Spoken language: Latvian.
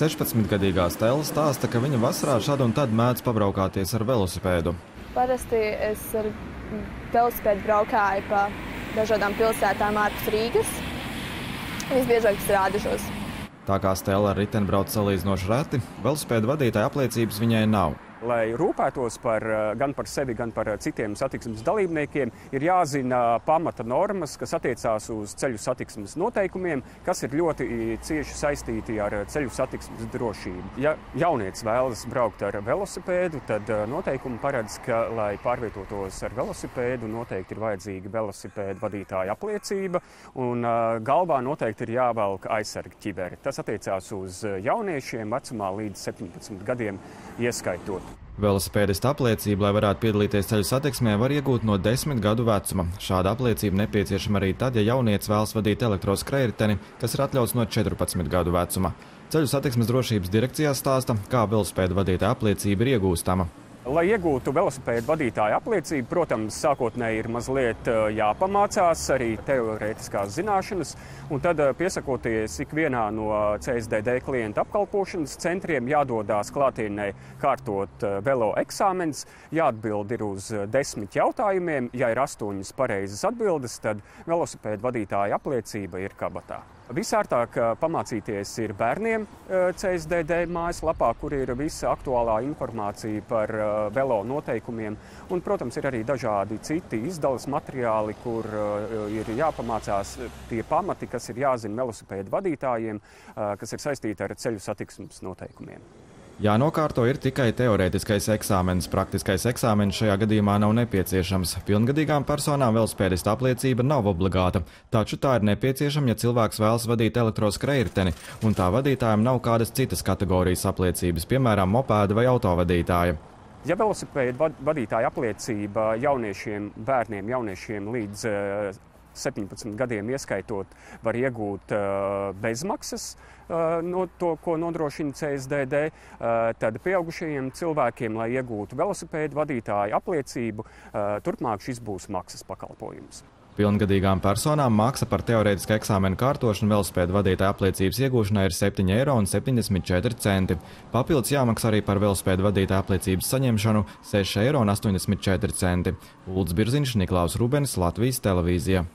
16-gadīgā Stella stāsta, ka viņa vasarā šad un tad mēdz pabraukāties ar velosipēdu. Parasti es ar velosipēdu braukāju pa dažādām pilsētām ārpus Rīgas. Visbiežāk tas Rādišos. Tā kā Stella ar riteni brauc salīdzinoši reti, velosipēdu vadītāja apliecības viņai nav. Lai rūpētos gan par sevi, gan par citiem satiksmes dalībniekiem, ir jāzina pamata normas, kas attiecās uz ceļu satiksmes noteikumiem, kas ir ļoti cieši saistīti ar ceļu satiksmes drošību. Ja jaunieci vēlas braukt ar velosipēdu, tad noteikumi paredz, ka, lai pārvietotos ar velosipēdu, noteikti ir vajadzīga velosipēdu vadītāja apliecība, un galvā noteikti ir jāvelk aizsarga ķibere. Tas attiecās uz jauniešiem vecumā līdz 17 gadiem ieskaitot. Velosipēdista apliecību, lai varētu piedalīties ceļu satiksmē, var iegūt no 10 gadu vecuma. Šāda apliecība nepieciešama arī tad, ja jaunieci vēlas vadīt elektroskrējriteni, kas ir atļauts no 14 gadu vecuma. Ceļu satiksmes drošības direkcijā stāsta, kā velosipēda vadītāja apliecība ir iegūstama. Lai iegūtu velosipēdu vadītāju apliecību, protams, sākotnēji ir mazliet jāpamācās arī teorētiskās zināšanas, un tad piesakoties ikvienā no CSDD klienta apkalpošanas centriem jādodās klātienē kārtot velo eksāmens, jāatbild ir uz 10 jautājumiem, ja ir 8 pareizas atbildes, tad velosipēdu vadītāju apliecība ir kabatā. Visārtāk pamācīties ir bērniem CSDD mājaslapā, kur ir visa aktuālā informācija par velo noteikumiem. Un, protams, ir arī dažādi citi izdales materiāli, kur ir jāpamācās tie pamati, kas ir jāzina velosipēdu vadītājiem, kas ir saistīti ar ceļu satiksmes noteikumiem. Jānokārto ir tikai teorētiskais eksāmenis. Praktiskais eksāmenis šajā gadījumā nav nepieciešams. Pilngadīgām personām velosipēdista apliecība nav obligāta, taču tā ir nepieciešama, ja cilvēks vēlas vadīt elektroskrējriteni, un tā vadītājiem nav kādas citas kategorijas apliecības, piemēram, mopēda vai autovadītāja. Ja velosipēda vadītāja apliecība jauniešiem, bērniem, jauniešiem līdz 17 gadiem ieskaitot, var iegūt bezmaksas no to, ko nodrošina CSDD, tad pieaugušajiem cilvēkiem, lai iegūtu velosipēdu vadītāju apliecību, turpmāk šis būs maksas pakalpojums. Pilngadīgām personām maksa par teorētisku eksāmenu kārtošanu velosipēdu vadītāju apliecības iegūšanai ir 7,74 €. Papildus jāmaksā arī par velosipēdu vadītāju apliecības saņemšanu 6,84 €. Uldis Birziņš, Niklaus Rūbens, Latvijas televīzija.